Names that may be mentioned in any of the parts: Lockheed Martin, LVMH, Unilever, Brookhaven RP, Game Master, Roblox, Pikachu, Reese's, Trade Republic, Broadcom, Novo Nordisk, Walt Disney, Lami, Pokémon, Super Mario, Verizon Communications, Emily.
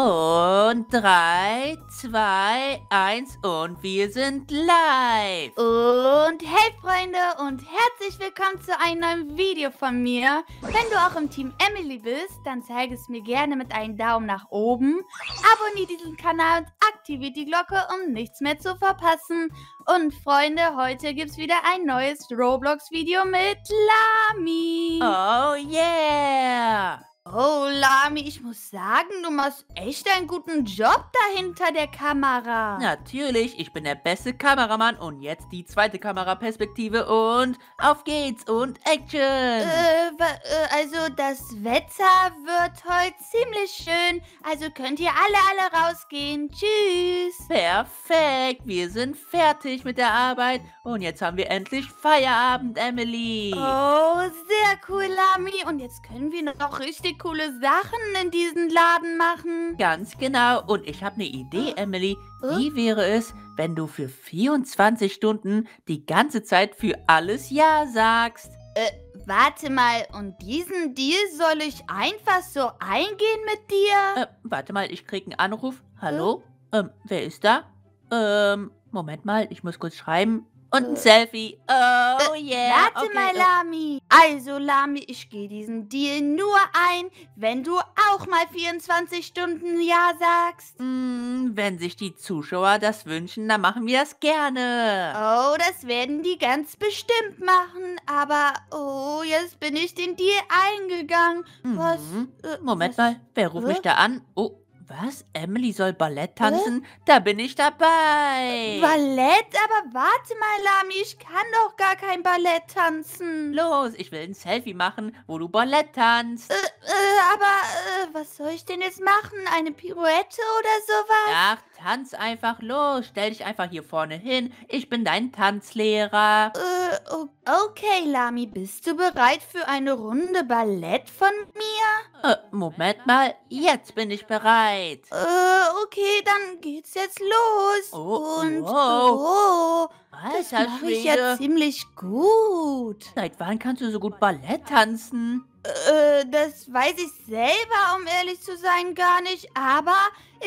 Und 3, 2, 1 und wir sind live! Und hey Freunde und herzlich willkommen zu einem neuen Video von mir. Wenn du auch im Team Emily bist, dann zeige es mir gerne mit einem Daumen nach oben. Abonniere diesen Kanal und aktiviere die Glocke, um nichts mehr zu verpassen. Und Freunde, heute gibt es wieder ein neues Roblox-Video mit Lami. Oh yeah! Oh, Lami, ich muss sagen, du machst echt einen guten Job da hinter der Kamera. Natürlich, ich bin der beste Kameramann und jetzt die zweite Kameraperspektive und auf geht's und Action. Also das Wetter wird heute ziemlich schön, also könnt ihr alle rausgehen. Tschüss. Perfekt, wir sind fertig mit der Arbeit und jetzt haben wir endlich Feierabend, Emily. Oh, sehr cool, Lami, und jetzt können wir noch richtig coole Sachen in diesen Laden machen. Ganz genau. Und ich habe eine Idee, Emily. Wie wäre es, wenn du für 24 Stunden die ganze Zeit für alles Ja sagst? Warte mal. Und diesen Deal soll ich einfach so eingehen mit dir? Warte mal, ich krieg einen Anruf. Hallo? Wer ist da? Moment mal, ich muss kurz schreiben. Und ein Selfie. Oh yeah. Warte mal, Lami. Also, Lami, ich gehe diesen Deal nur ein, wenn du auch mal 24 Stunden Ja sagst. Wenn sich die Zuschauer das wünschen, dann machen wir das gerne. Oh, das werden die ganz bestimmt machen. Aber, oh, jetzt bin ich den Deal eingegangen. Was? Moment mal, wer ruft mich da an? Oh. Was? Emily soll Ballett tanzen? Da bin ich dabei. Ballett? Aber warte mal, Lami, ich kann doch gar kein Ballett tanzen. Los, ich will ein Selfie machen, wo du Ballett tanzt. Aber was soll ich denn jetzt machen? Eine Pirouette oder sowas? Ach, tanz einfach los. Stell dich einfach hier vorne hin. Ich bin dein Tanzlehrer. Okay, Lami, bist du bereit für eine Runde Ballett von mir? Moment mal, jetzt bin ich bereit. Okay, dann geht's jetzt los. Das mache ich ja ziemlich gut. Seit wann kannst du so gut Ballett tanzen? Das weiß ich selber, um ehrlich zu sein, gar nicht. Aber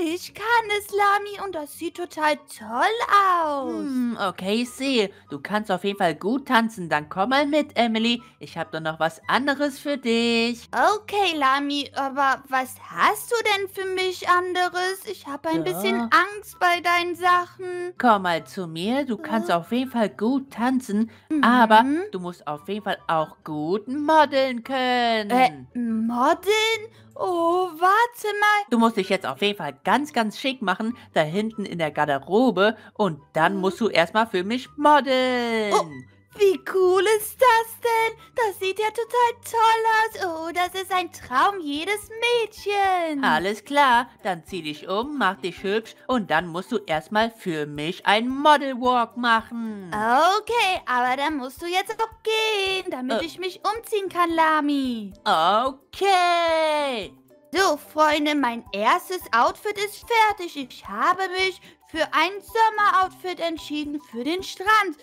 ich kann es, Lami, und das sieht total toll aus. Okay, ich sehe. Du kannst auf jeden Fall gut tanzen. Dann komm mal mit, Emily. Ich habe doch noch was anderes für dich. Okay, Lami, aber was hast du denn für mich anderes? Ich habe ein bisschen Angst bei deinen Sachen. Komm mal zu mir. Du kannst auf jeden Fall gut tanzen, aber du musst auf jeden Fall auch gut modeln können. Modeln? Oh, warte mal. Du musst dich jetzt auf jeden Fall ganz schick machen, da hinten in der Garderobe. Und dann musst du erstmal für mich modeln. Oh, wie cool ist das denn? Das sieht ja total toll aus. Oh, das ist ein Traum jedes Mädchen. Alles klar, dann zieh dich um, mach dich hübsch und dann musst du erstmal für mich einen Model Walk machen. Okay, aber dann musst du jetzt auch gehen, damit ich mich umziehen kann, Lami. Okay. So, Freunde, mein erstes Outfit ist fertig. Ich habe mich für ein Sommeroutfit entschieden für den Strand.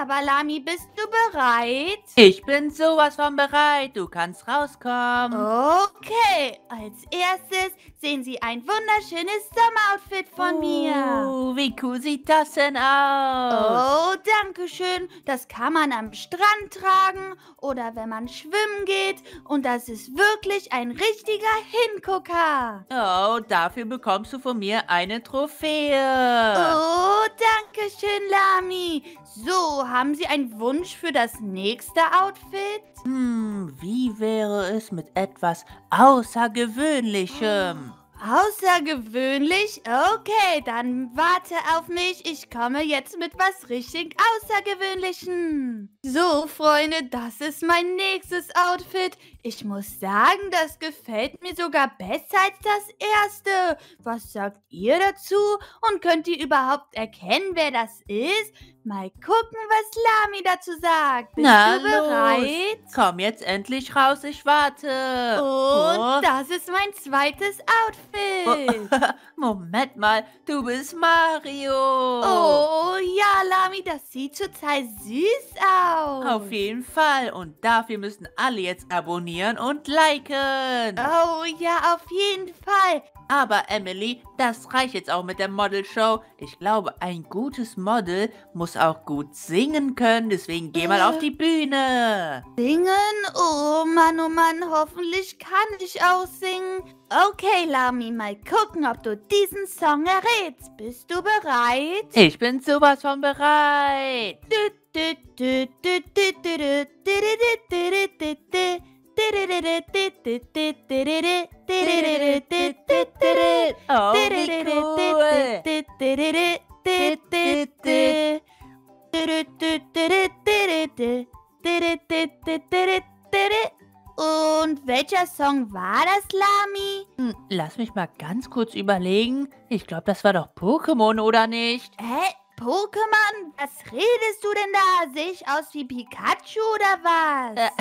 Aber, Lami, bist du bereit? Ich bin sowas von bereit. Du kannst rauskommen. Okay. Als erstes sehen Sie ein wunderschönes Sommeroutfit von mir. Oh, wie cool sieht das denn aus? Oh, danke schön. Das kann man am Strand tragen oder wenn man schwimmen geht. Und das ist wirklich ein richtiger Hingucker. Oh, dafür bekommst du von mir eine Trophäe. Oh, danke schön, Lami. So. Haben Sie einen Wunsch für das nächste Outfit? Wie wäre es mit etwas Außergewöhnlichem? Außergewöhnlich? Okay, dann warte auf mich. Ich komme jetzt mit was richtig Außergewöhnlichem. So, Freunde, das ist mein nächstes Outfit. Ich muss sagen, das gefällt mir sogar besser als das erste. Was sagt ihr dazu? Und könnt ihr überhaupt erkennen, wer das ist? Mal gucken, was Lami dazu sagt. Bist du bereit? Los. Komm jetzt endlich raus, ich warte. Und das ist mein zweites Outfit. Moment mal, du bist Mario. Oh ja, Lami, das sieht total süß aus. Auf jeden Fall. Und dafür müssen alle jetzt abonnieren. abonnieren und liken. Oh ja, auf jeden Fall. Aber Emily, das reicht jetzt auch mit der Model-Show. Ich glaube, ein gutes Model muss auch gut singen können. Deswegen geh mal auf die Bühne. Singen? Oh Mann, hoffentlich kann ich auch singen. Okay, Lami, mal gucken, ob du diesen Song errätst. Bist du bereit? Ich bin sowas von bereit. Oh, wie cool. Und welcher Song war das, Lami? Lass mich mal ganz kurz überlegen. Ich glaube, das war doch Pokémon, oder nicht? Hä? Pokémon? Was redest du denn da? Sehe ich aus wie Pikachu oder was?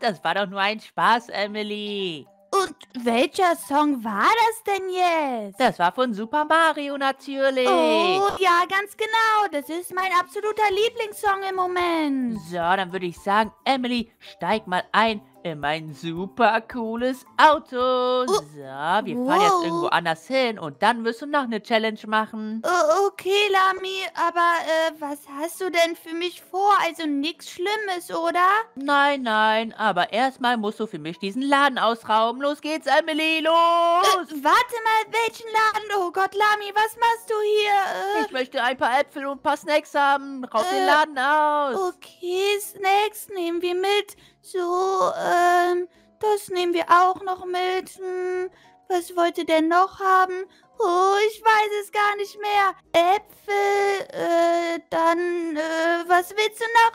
Das war doch nur ein Spaß, Emily. Und welcher Song war das denn jetzt? Das war von Super Mario natürlich. Oh, ja, ganz genau. Das ist mein absoluter Lieblingssong im Moment. So, dann würde ich sagen, Emily, steig mal ein in mein super cooles Auto. So, wir fahren jetzt irgendwo anders hin und dann wirst du noch eine Challenge machen. Okay, Lami, aber was hast du denn für mich vor? Also nichts Schlimmes, oder? Nein, nein, aber erstmal musst du für mich diesen Laden ausrauben. Los geht's, Emily, los! Warte mal, welchen Laden? Oh Gott, Lami, was machst du hier? Ich möchte ein paar Äpfel und ein paar Snacks haben. Raub den Laden aus. Okay, Snacks nehmen wir mit. So, das nehmen wir auch noch mit. Was wollte der noch haben? Oh, ich weiß es gar nicht mehr. Äpfel, dann, was willst du noch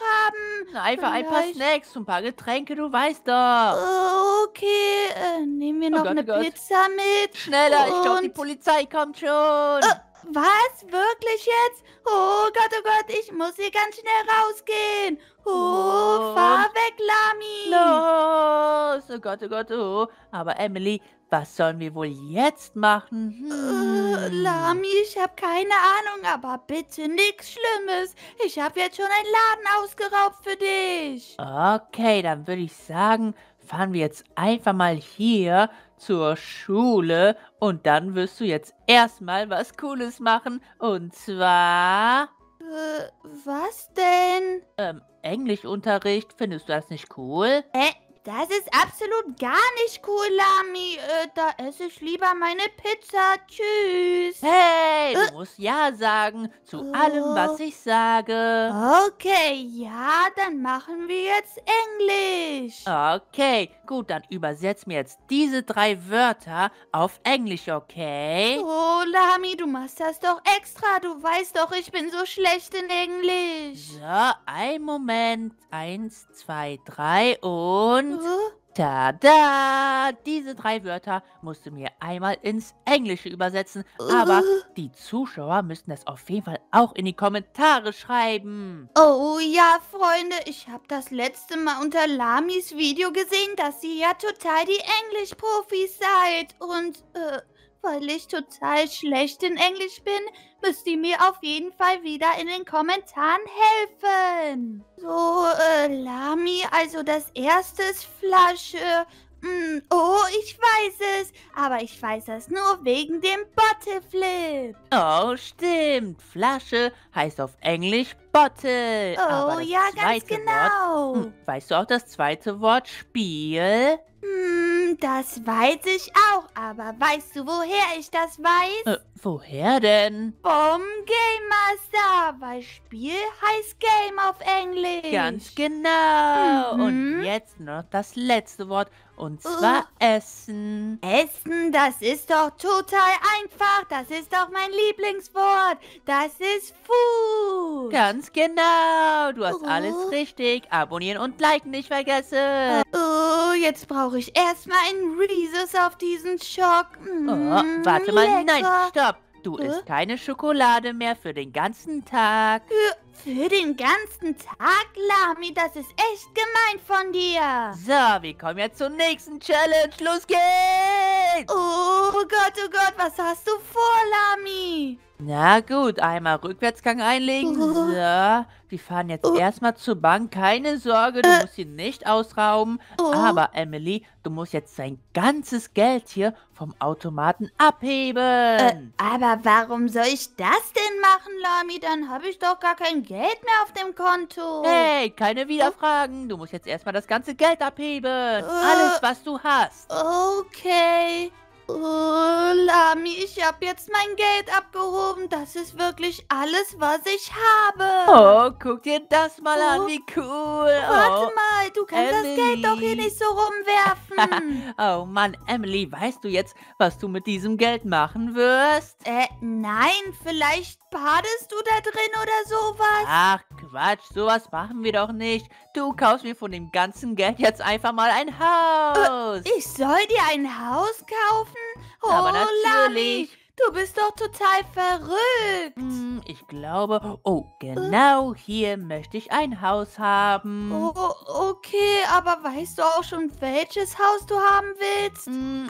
haben? Einfach vielleicht ein paar Snacks, ein paar Getränke, du weißt doch. Okay, nehmen wir noch eine Pizza mit. Schneller, ich glaube, die Polizei kommt schon. Was? Wirklich jetzt? Oh Gott, ich muss hier ganz schnell rausgehen. Oh, fahr weg, Lami. Los. Oh Gott, oh. Aber Emily, was sollen wir wohl jetzt machen? Lami, ich habe keine Ahnung, aber bitte nichts Schlimmes. Ich habe jetzt schon einen Laden ausgeraubt für dich. Okay, dann würde ich sagen, fahren wir jetzt einfach mal hier zur Schule und dann wirst du jetzt erstmal was Cooles machen und zwar... was denn? Englischunterricht, findest du das nicht cool? Das ist absolut gar nicht cool, Lami. Da esse ich lieber meine Pizza. Tschüss. Hey, du musst ja sagen zu allem, was ich sage. Okay, ja, dann machen wir jetzt Englisch. Okay, gut, dann übersetz mir jetzt diese 3 Wörter auf Englisch, okay? Oh, Lami, du machst das doch extra. Du weißt doch, ich bin so schlecht in Englisch. So, einen Moment. 1, 2, 3 und... Tada! Diese 3 Wörter musst du mir einmal ins Englische übersetzen. Aber die Zuschauer müssen das auf jeden Fall auch in die Kommentare schreiben. Oh ja, Freunde, ich habe das letzte Mal unter Lamis Video gesehen, dass ihr ja total die Englischprofis seid. Und weil ich total schlecht in Englisch bin, müsst ihr mir auf jeden Fall wieder in den Kommentaren helfen. So, Lami, also das erste ist Flasche. Oh, ich weiß es. Aber ich weiß das nur wegen dem Bottleflip. Oh, stimmt. Flasche heißt auf Englisch Bottle. Oh, ja, ganz genau. Weißt du auch das zweite Wort Spiel? Das weiß ich auch, aber weißt du, woher ich das weiß? Woher denn? Vom Game Master, weil Spiel heißt Game auf Englisch. Ganz genau. Und jetzt noch das letzte Wort, und zwar Essen. Essen, das ist doch total einfach. Das ist doch mein Lieblingswort. Das ist Food. Ganz genau. Du hast alles richtig. Abonnieren und liken nicht vergessen. Jetzt brauche ich erstmal einen Reese's auf diesen Schock. Warte mal, nein, stopp. Du isst keine Schokolade mehr für den ganzen Tag. Für den ganzen Tag, Lami, das ist echt gemein von dir. So, wir kommen jetzt zur nächsten Challenge. Los geht's! Oh Gott, was hast du vor, Lami? Na gut, einmal Rückwärtsgang einlegen. So, wir fahren jetzt erstmal zur Bank. Keine Sorge, du musst sie nicht ausrauben. Aber Emily, du musst jetzt dein ganzes Geld hier vom Automaten abheben. Aber warum soll ich das denn machen, Lami? Dann habe ich doch gar kein Geld mehr auf dem Konto. Hey, keine Widerfragen. Du musst jetzt erstmal das ganze Geld abheben. Alles, was du hast. Okay. Oh, Lami, ich habe jetzt mein Geld abgehoben. Das ist wirklich alles, was ich habe. Oh, guck dir das mal an, wie cool. Warte mal, du kannst Emily. Das Geld doch hier nicht so rumwerfen. Oh Mann, Emily, weißt du jetzt, was du mit diesem Geld machen wirst? Nein, vielleicht badest du da drin oder sowas? Ach, Quatsch, sowas machen wir doch nicht. Du kaufst mir von dem ganzen Geld jetzt einfach mal ein Haus. Ich soll dir ein Haus kaufen? Oh, aber natürlich. Lami, du bist doch total verrückt. Ich glaube, genau hier möchte ich ein Haus haben. Okay, aber weißt du auch schon, welches Haus du haben willst?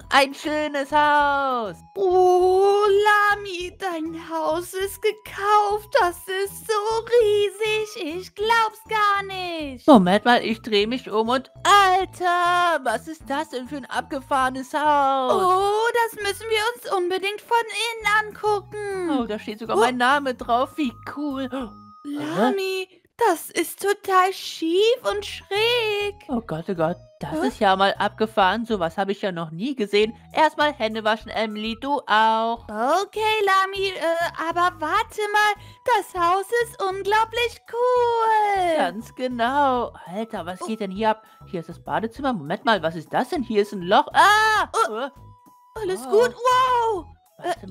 Ein schönes Haus. Oh, Lami, dein Haus ist gekauft. Das ist so riesig. Ich glaub's gar nicht. Moment mal, ich drehe mich um und... Alter, was ist das denn für ein abgefahrenes Haus? Oh, das müssen wir uns unbedingt von innen angucken. Oh, da steht sogar mein Name drauf. Wie cool. Lami, das ist total schief und schräg. Oh Gott, das ist ja mal abgefahren. Sowas habe ich ja noch nie gesehen. Erstmal Hände waschen, Emily, du auch. Okay, Lami, aber warte mal. Das Haus ist unglaublich cool. Ganz genau. Alter, was geht denn hier ab? Hier ist das Badezimmer. Moment mal, was ist das denn? Hier ist ein Loch. Ah! Alles gut, wow.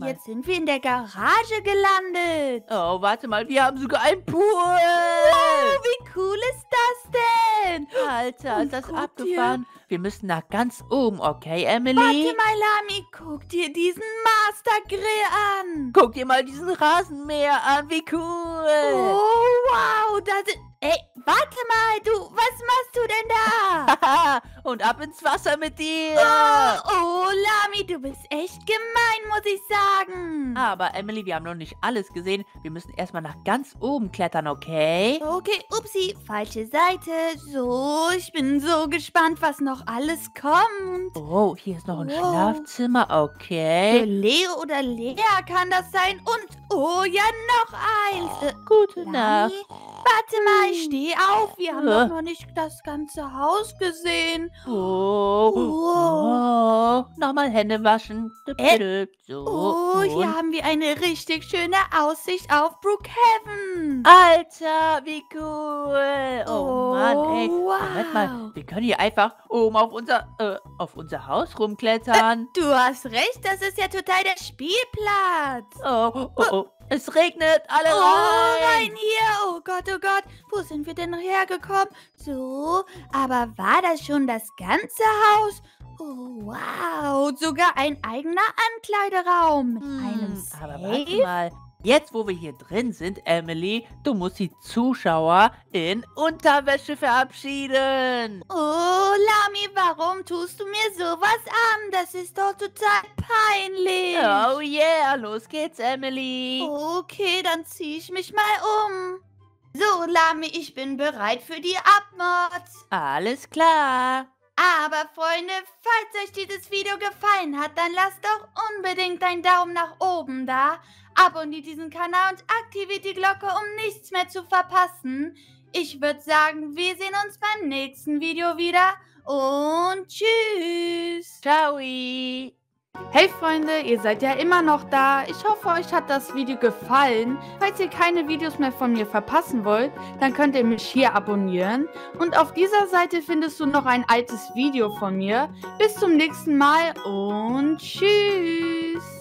Jetzt sind wir in der Garage gelandet. Oh, warte mal, wir haben sogar einen Pool. Wow, wie cool ist das denn? Alter, ist das abgefahren. Dir. Wir müssen nach ganz oben, okay, Emily? Warte mal, Lami, guck dir diesen Master Grill an. Guck dir mal diesen Rasenmäher an, wie cool. Oh, wow, das ist... Ey, warte mal, du, was machst du denn da? Und ab ins Wasser mit dir. Oh, Lami, du bist echt gemein, muss ich sagen. Aber, Emily, wir haben noch nicht alles gesehen. Wir müssen erstmal nach ganz oben klettern, okay? Okay, upsi, falsche Seite. So, ich bin so gespannt, was noch alles kommt. Oh, hier ist noch ein Schlafzimmer, okay. Für Leo oder Lea kann das sein. Und, oh ja, noch eins. Gute Nacht. Warte mal, ich stehe auf. Wir haben doch noch nicht das ganze Haus gesehen. Nochmal Hände waschen. Hier haben wir eine richtig schöne Aussicht auf Brookhaven. Alter, wie cool. Oh Mann, ey. Moment mal, wir können hier einfach oben auf unser Haus rumklettern. Du hast recht, das ist ja total der Spielplatz. Es regnet, alle rein! Rein hier! Oh Gott, wo sind wir denn hergekommen? So, aber war das schon das ganze Haus? Oh, wow, sogar ein eigener Ankleideraum mit einem Safe. Aber warte mal, jetzt wo wir hier drin sind, Emily, du musst die Zuschauer in Unterwäsche verabschieden. Oh, Lami, warum tust du mir sowas an? Das ist doch total peinlich. Oh yeah, los geht's, Emily. Okay, dann zieh ich mich mal um. So, Lami, ich bin bereit für die Abmord. Alles klar. Aber Freunde, falls euch dieses Video gefallen hat, dann lasst doch unbedingt einen Daumen nach oben da. Abonniert diesen Kanal und aktiviert die Glocke, um nichts mehr zu verpassen. Ich würde sagen, wir sehen uns beim nächsten Video wieder und tschüss. Ciao. Hey Freunde, ihr seid ja immer noch da. Ich hoffe, euch hat das Video gefallen. Falls ihr keine Videos mehr von mir verpassen wollt, dann könnt ihr mich hier abonnieren. Und auf dieser Seite findest du noch ein altes Video von mir. Bis zum nächsten Mal und tschüss.